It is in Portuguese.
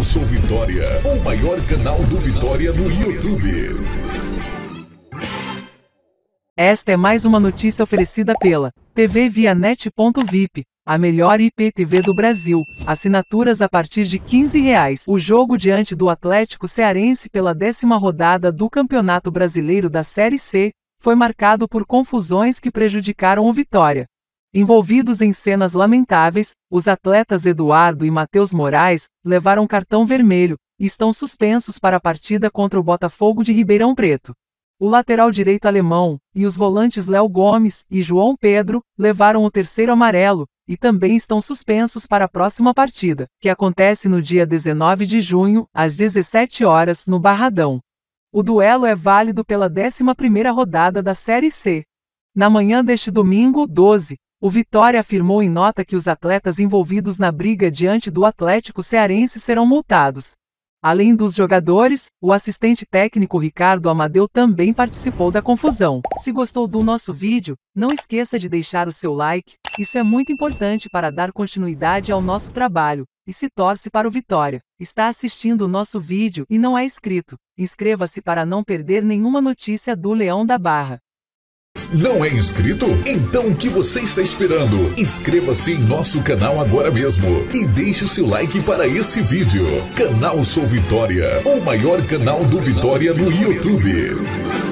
canal Sou Vitória, o maior canal do Vitória no YouTube. Esta é mais uma notícia oferecida pela TV via net VIP, a melhor IPTV do Brasil. Assinaturas a partir de R$ 15,00. O jogo diante do Atlético Cearense pela 10ª rodada do Campeonato Brasileiro da Série C foi marcado por confusões que prejudicaram o Vitória. Envolvidos em cenas lamentáveis, os atletas Eduardo e Matheus Moraes levaram cartão vermelho e estão suspensos para a partida contra o Botafogo de Ribeirão Preto. O lateral direito alemão e os volantes Léo Gomes e João Pedro levaram o terceiro amarelo e também estão suspensos para a próxima partida, que acontece no dia 19 de junho, às 17h, no Barradão. O duelo é válido pela 11ª rodada da Série C. Na manhã deste domingo, 12, o Vitória afirmou em nota que os atletas envolvidos na briga diante do Atlético Cearense serão multados. Além dos jogadores, o assistente técnico Ricardo Amadeu também participou da confusão. Se gostou do nosso vídeo, não esqueça de deixar o seu like, isso é muito importante para dar continuidade ao nosso trabalho, e se torce para o Vitória. Está assistindo o nosso vídeo e não é inscrito? Inscreva-se para não perder nenhuma notícia do Leão da Barra. Não é inscrito? Então o que você está esperando? Inscreva-se em nosso canal agora mesmo e deixe o seu like para esse vídeo. Canal Sou Vitória, o maior canal do Vitória no YouTube.